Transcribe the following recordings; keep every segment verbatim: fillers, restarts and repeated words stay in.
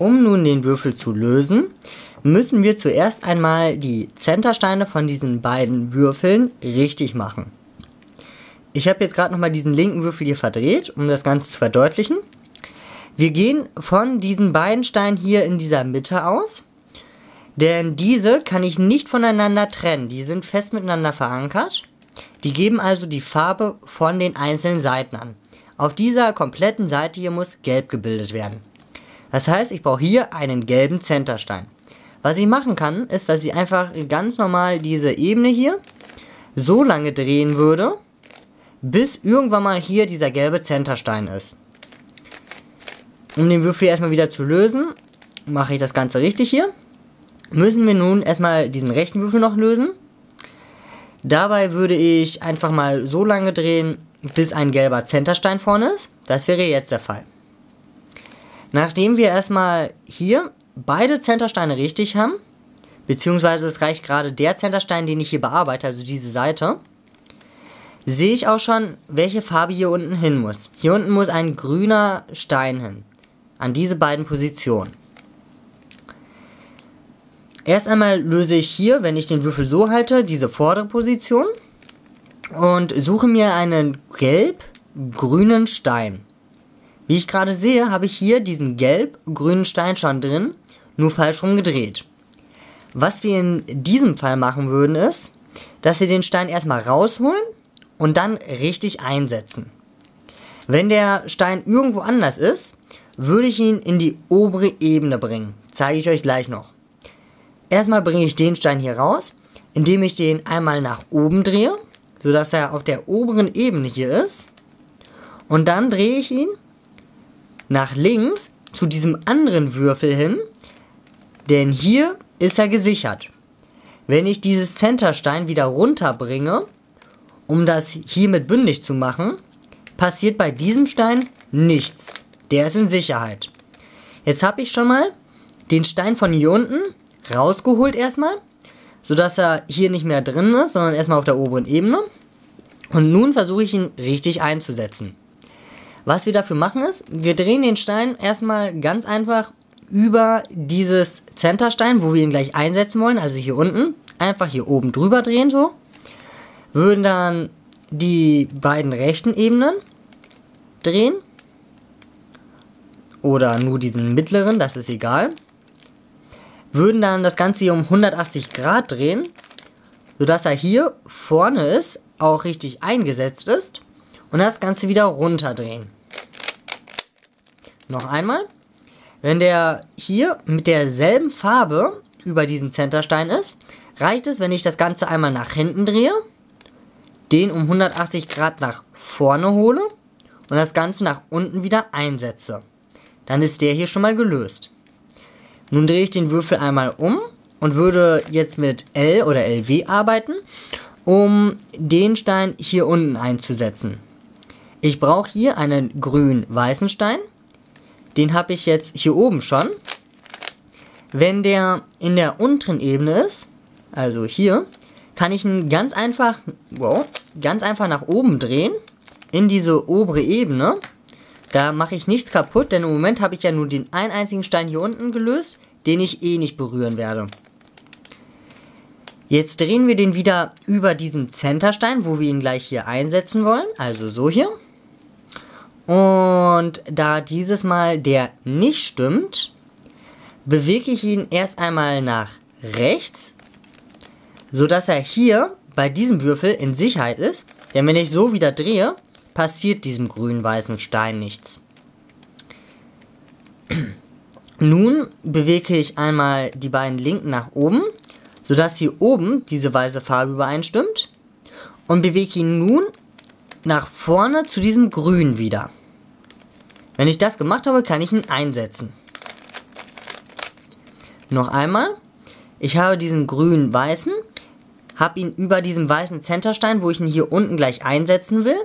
Um nun den Würfel zu lösen, müssen wir zuerst einmal die Centersteine von diesen beiden Würfeln richtig machen. Ich habe jetzt gerade nochmal diesen linken Würfel hier verdreht, um das Ganze zu verdeutlichen. Wir gehen von diesen beiden Steinen hier in dieser Mitte aus, denn diese kann ich nicht voneinander trennen. Die sind fest miteinander verankert. Die geben also die Farbe von den einzelnen Seiten an. Auf dieser kompletten Seite hier muss gelb gebildet werden. Das heißt, ich brauche hier einen gelben Centerstein. Was ich machen kann, ist, dass ich einfach ganz normal diese Ebene hier so lange drehen würde, bis irgendwann mal hier dieser gelbe Centerstein ist. Um den Würfel erstmal wieder zu lösen, mache ich das Ganze richtig hier. Müssen wir nun erstmal diesen rechten Würfel noch lösen. Dabei würde ich einfach mal so lange drehen, bis ein gelber Centerstein vorne ist. Das wäre jetzt der Fall. Nachdem wir erstmal hier beide Centersteine richtig haben, beziehungsweise es reicht gerade der Centerstein, den ich hier bearbeite, also diese Seite, sehe ich auch schon, welche Farbe hier unten hin muss. Hier unten muss ein grüner Stein hin, an diese beiden Positionen. Erst einmal löse ich hier, wenn ich den Würfel so halte, diese vordere Position und suche mir einen gelb-grünen Stein. Wie ich gerade sehe, habe ich hier diesen gelb-grünen Stein schon drin, nur falsch rum gedreht. Was wir in diesem Fall machen würden ist, dass wir den Stein erstmal rausholen und dann richtig einsetzen. Wenn der Stein irgendwo anders ist, würde ich ihn in die obere Ebene bringen. Zeige ich euch gleich noch. Erstmal bringe ich den Stein hier raus, indem ich den einmal nach oben drehe, sodass er auf der oberen Ebene hier ist. Und dann drehe ich ihn nach links zu diesem anderen Würfel hin, denn hier ist er gesichert. Wenn ich dieses Centerstein wieder runterbringe, um das hiermit bündig zu machen, passiert bei diesem Stein nichts. Der ist in Sicherheit. Jetzt habe ich schon mal den Stein von hier unten rausgeholt erstmal, sodass er hier nicht mehr drin ist, sondern erstmal auf der oberen Ebene. Und nun versuche ich ihn richtig einzusetzen. Was wir dafür machen ist, wir drehen den Stein erstmal ganz einfach über dieses Centerstein, wo wir ihn gleich einsetzen wollen, also hier unten, einfach hier oben drüber drehen so, würden dann die beiden rechten Ebenen drehen oder nur diesen mittleren, das ist egal, würden dann das Ganze hier um hundertachtzig Grad drehen, sodass er hier vorne ist, auch richtig eingesetzt ist. Und das Ganze wieder runterdrehen. Noch einmal. Wenn der hier mit derselben Farbe über diesen Centerstein ist, reicht es, wenn ich das Ganze einmal nach hinten drehe, den um hundertachtzig Grad nach vorne hole und das Ganze nach unten wieder einsetze. Dann ist der hier schon mal gelöst. Nun drehe ich den Würfel einmal um und würde jetzt mit L oder L W arbeiten, um den Stein hier unten einzusetzen. Ich brauche hier einen grün-weißen Stein. Den habe ich jetzt hier oben schon. Wenn der in der unteren Ebene ist, also hier, kann ich ihn ganz einfach, wow, ganz einfach nach oben drehen, in diese obere Ebene. Da mache ich nichts kaputt, denn im Moment habe ich ja nur den einen einzigen Stein hier unten gelöst, den ich eh nicht berühren werde. Jetzt drehen wir den wieder über diesen Centerstein, wo wir ihn gleich hier einsetzen wollen, also so hier. Und da dieses Mal der nicht stimmt, bewege ich ihn erst einmal nach rechts, sodass er hier bei diesem Würfel in Sicherheit ist. Denn wenn ich so wieder drehe, passiert diesem grün-weißen Stein nichts. Nun bewege ich einmal die beiden linken nach oben, sodass hier oben diese weiße Farbe übereinstimmt. Und bewege ihn nun nach vorne zu diesem Grün wieder. Wenn ich das gemacht habe, kann ich ihn einsetzen. Noch einmal. Ich habe diesen grün-weißen, habe ihn über diesem weißen Centerstein, wo ich ihn hier unten gleich einsetzen will.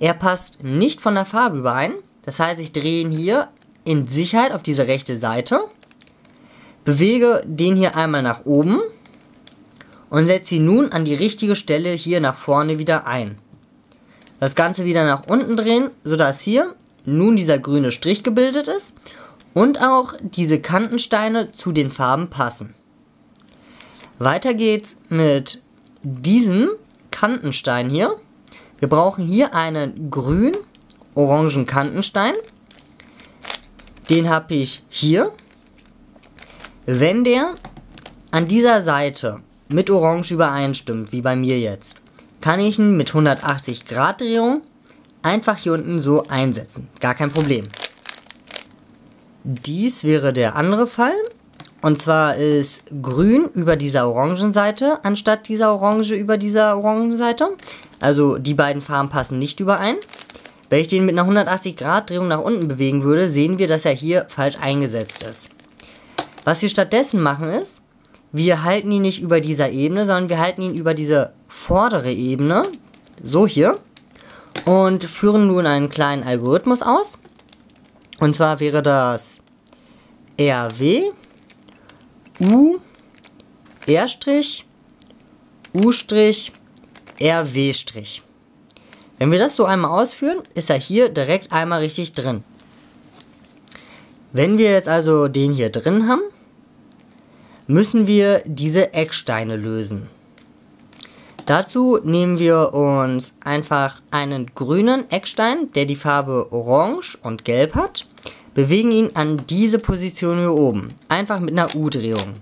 Er passt nicht von der Farbe überein. Das heißt, ich drehe ihn hier in Sicherheit auf diese rechte Seite, bewege den hier einmal nach oben und setze ihn nun an die richtige Stelle hier nach vorne wieder ein. Das Ganze wieder nach unten drehen, sodass hier nun dieser grüne Strich gebildet ist und auch diese Kantensteine zu den Farben passen. Weiter geht's mit diesem Kantenstein hier. Wir brauchen hier einen grün-orangen Kantenstein. Den habe ich hier. Wenn der an dieser Seite mit Orange übereinstimmt, wie bei mir jetzt, kann ich ihn mit hundertachtzig Grad Drehung einfach hier unten so einsetzen. Gar kein Problem. Dies wäre der andere Fall. Und zwar ist grün über dieser orangen Seite anstatt dieser orange über dieser orangen Seite. Also die beiden Farben passen nicht überein. Wenn ich den mit einer hundertachtzig Grad Drehung nach unten bewegen würde, sehen wir, dass er hier falsch eingesetzt ist. Was wir stattdessen machen ist, wir halten ihn nicht über dieser Ebene, sondern wir halten ihn über diese vordere Ebene, so hier, und führen nun einen kleinen Algorithmus aus. Und zwar wäre das R W, U, R', U', R W'. Wenn wir das so einmal ausführen, ist er hier direkt einmal richtig drin. Wenn wir jetzt also den hier drin haben, müssen wir diese Ecksteine lösen. Dazu nehmen wir uns einfach einen grünen Eckstein, der die Farbe Orange und Gelb hat, bewegen ihn an diese Position hier oben, einfach mit einer U-Drehung.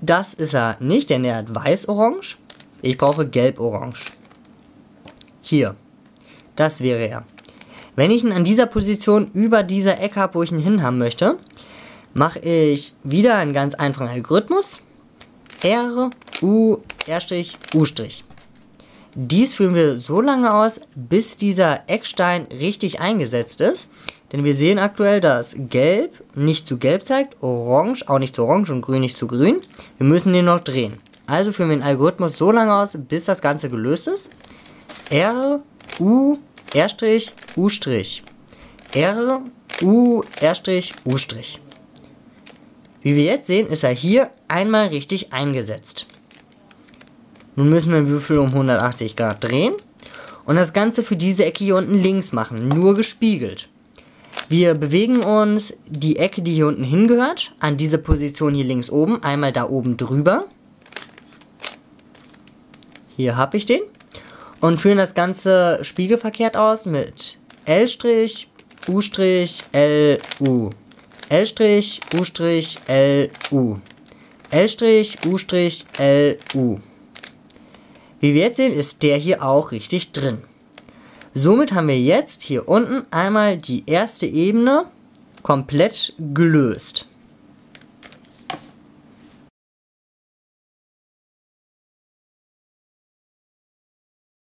Das ist er nicht, denn er hat Weiß-Orange. Ich brauche Gelb-Orange. Hier. Das wäre er. Wenn ich ihn an dieser Position über dieser Ecke habe, wo ich ihn hin haben möchte, mache ich wieder einen ganz einfachen Algorithmus. R, U, R', U'. Dies führen wir so lange aus, bis dieser Eckstein richtig eingesetzt ist. Denn wir sehen aktuell, dass Gelb nicht zu Gelb zeigt, Orange auch nicht zu Orange und Grün nicht zu Grün. Wir müssen den noch drehen. Also führen wir den Algorithmus so lange aus, bis das Ganze gelöst ist. R, U, R', U'. R, U, R', U'. Wie wir jetzt sehen, ist er hier einmal richtig eingesetzt. Nun müssen wir den Würfel um hundertachtzig Grad drehen und das Ganze für diese Ecke hier unten links machen, nur gespiegelt. Wir bewegen uns die Ecke, die hier unten hingehört, an diese Position hier links oben, einmal da oben drüber. Hier habe ich den. Und führen das Ganze spiegelverkehrt aus mit L', U', L, U. L', U', L, U. L', U', L, U. Wie wir jetzt sehen, ist der hier auch richtig drin. Somit haben wir jetzt hier unten einmal die erste Ebene komplett gelöst.